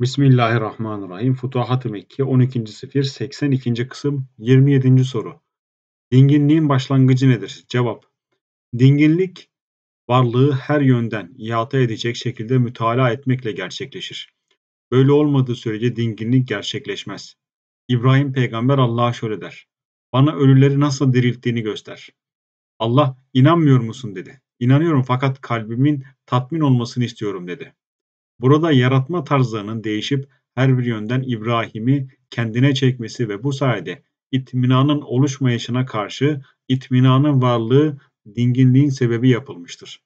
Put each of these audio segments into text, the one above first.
Bismillahirrahmanirrahim. Futuhat-ı Mekke 12. Sefir 82. kısım 27. soru. Dinginliğin başlangıcı nedir? Cevap. Dinginlik, varlığı her yönden ihata edecek şekilde mütalaa etmekle gerçekleşir. Böyle olmadığı sürece dinginlik gerçekleşmez. İbrahim peygamber Allah'a şöyle der: "Bana ölüleri nasıl dirilttiğini göster." Allah, "İnanmıyor musun?" dedi. "İnanıyorum, fakat kalbimin tatmin olmasını istiyorum." dedi. Burada yaratma tarzlarının değişip her bir yönden İbrahim'i kendine çekmesi ve bu sayede itminanın oluşmayışına karşı itminanın varlığı dinginliğin sebebi yapılmıştır.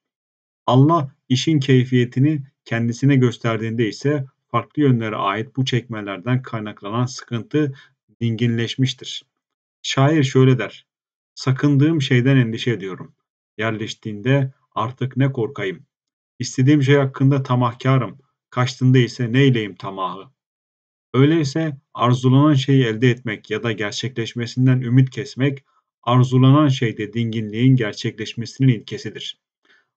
Allah işin keyfiyetini kendisine gösterdiğinde ise farklı yönlere ait bu çekmelerden kaynaklanan sıkıntı dinginleşmiştir. Şair şöyle der: "Sakındığım şeyden endişe ediyorum. Yerleştiğinde artık ne korkayım? İstediğim şey hakkında tamahkarım. Kaçtığında ise neyleyim tamahı?" Öyleyse arzulanan şeyi elde etmek ya da gerçekleşmesinden ümit kesmek, arzulanan şeyde dinginliğin gerçekleşmesinin ilkesidir.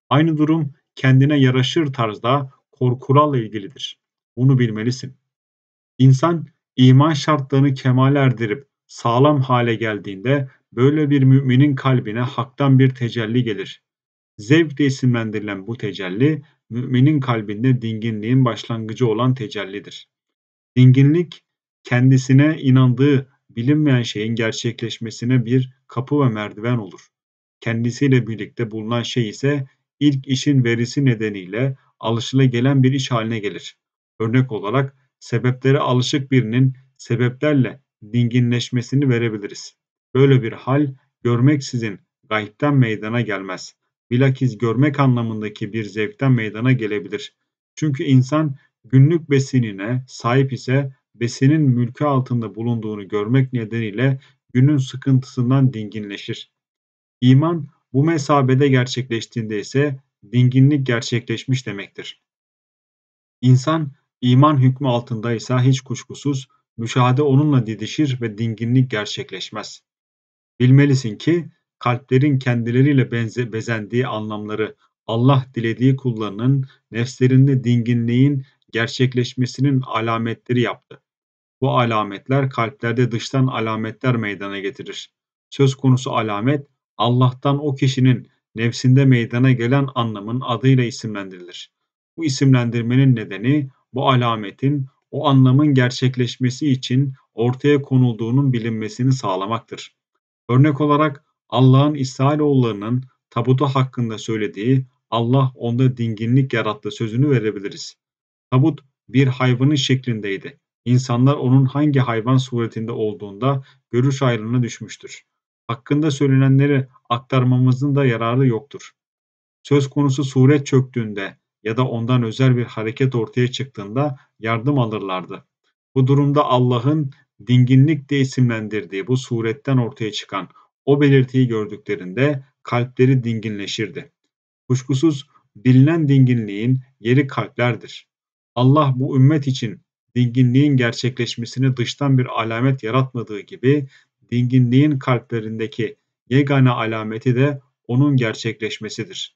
Aynı durum kendine yaraşır tarzda korkularla ilgilidir. Bunu bilmelisin. İnsan iman şartlarını kemale erdirip sağlam hale geldiğinde böyle bir müminin kalbine haktan bir tecelli gelir. Zevk diye isimlendirilen bu tecelli, müminin kalbinde dinginliğin başlangıcı olan tecellidir. Dinginlik, kendisine inandığı bilinmeyen şeyin gerçekleşmesine bir kapı ve merdiven olur. Kendisiyle birlikte bulunan şey ise ilk işin verisi nedeniyle alışılagelen bir iş haline gelir. Örnek olarak sebeplere alışık birinin sebeplerle dinginleşmesini verebiliriz. Böyle bir hal görmeksizin gayipten meydana gelmez. Bilakis görmek anlamındaki bir zevkten meydana gelebilir. Çünkü insan günlük besinine sahip ise besinin mülkü altında bulunduğunu görmek nedeniyle günün sıkıntısından dinginleşir. İman bu mesabede gerçekleştiğinde ise dinginlik gerçekleşmiş demektir. İnsan iman hükmü altındaysa hiç kuşkusuz müşahede onunla didişir ve dinginlik gerçekleşmez. Bilmelisin ki kalplerin kendileriyle bezendiği anlamları Allah dilediği kullarının nefslerinde dinginliğin gerçekleşmesinin alametleri yaptı. Bu alametler kalplerde dıştan alametler meydana getirir. Söz konusu alamet Allah'tan o kişinin nefsinde meydana gelen anlamın adıyla isimlendirilir. Bu isimlendirmenin nedeni bu alametin o anlamın gerçekleşmesi için ortaya konulduğunun bilinmesini sağlamaktır. Örnek olarak Allah'ın İsrailoğullarının tabutu hakkında söylediği "Allah onda dinginlik yarattı" sözünü verebiliriz. Tabut bir hayvanın şeklindeydi. İnsanlar onun hangi hayvan suretinde olduğunda görüş ayrılığına düşmüştür. Hakkında söylenenleri aktarmamızın da yararı yoktur. Söz konusu suret çöktüğünde ya da ondan özel bir hareket ortaya çıktığında yardım alırlardı. Bu durumda Allah'ın dinginlik diye isimlendirdiği bu suretten ortaya çıkan o belirtiyi gördüklerinde kalpleri dinginleşirdi. Kuşkusuz bilinen dinginliğin yeri kalplerdir. Allah bu ümmet için dinginliğin gerçekleşmesini dıştan bir alamet yaratmadığı gibi dinginliğin kalplerindeki yegane alameti de onun gerçekleşmesidir.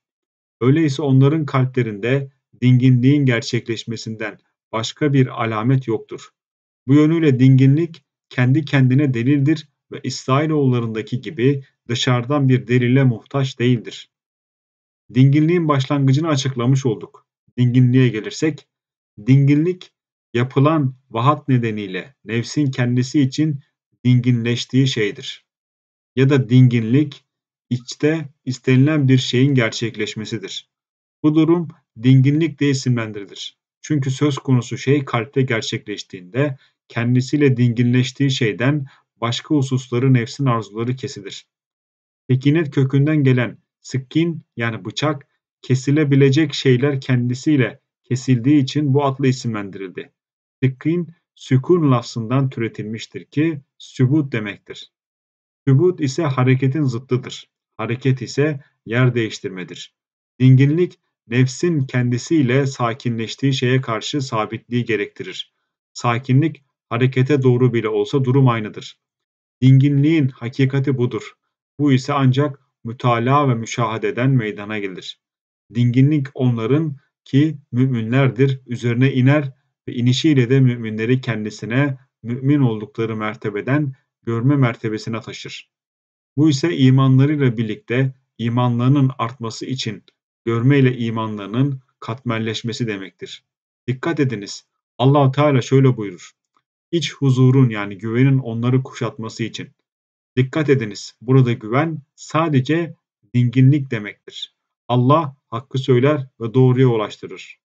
Öyleyse onların kalplerinde dinginliğin gerçekleşmesinden başka bir alamet yoktur. Bu yönüyle dinginlik kendi kendine delildir ve İsrailoğullarındaki gibi dışarıdan bir delile muhtaç değildir. Dinginliğin başlangıcını açıklamış olduk. Dinginliğe gelirsek, dinginlik yapılan vahat nedeniyle nefsin kendisi için dinginleştiği şeydir. Ya da dinginlik, içte istenilen bir şeyin gerçekleşmesidir. Bu durum dinginlik diye isimlendirilir. Çünkü söz konusu şey kalpte gerçekleştiğinde kendisiyle dinginleştiği şeyden başka hususları nefsin arzuları kesilir. Tekinet kökünden gelen sıkkin yani bıçak, kesilebilecek şeyler kendisiyle kesildiği için bu adla isimlendirildi. Sıkkin, sükun lafzından türetilmiştir ki sübut demektir. Sübut ise hareketin zıttıdır. Hareket ise yer değiştirmedir. Dinginlik, nefsin kendisiyle sakinleştiği şeye karşı sabitliği gerektirir. Sakinlik, harekete doğru bile olsa durum aynıdır. Dinginliğin hakikati budur. Bu ise ancak mütalaa ve müşahadeden meydana gelir. Dinginlik onların ki müminlerdir üzerine iner ve inişiyle de müminleri kendisine mümin oldukları mertebeden görme mertebesine taşır. Bu ise imanlarıyla birlikte imanlarının artması için görmeyle imanlarının katmerleşmesi demektir. Dikkat ediniz, Allah-u Teala şöyle buyurur. İç huzurun yani güvenin onları kuşatması için. Dikkat ediniz, burada güven sadece dinginlik demektir. Allah hakkı söyler ve doğruya ulaştırır.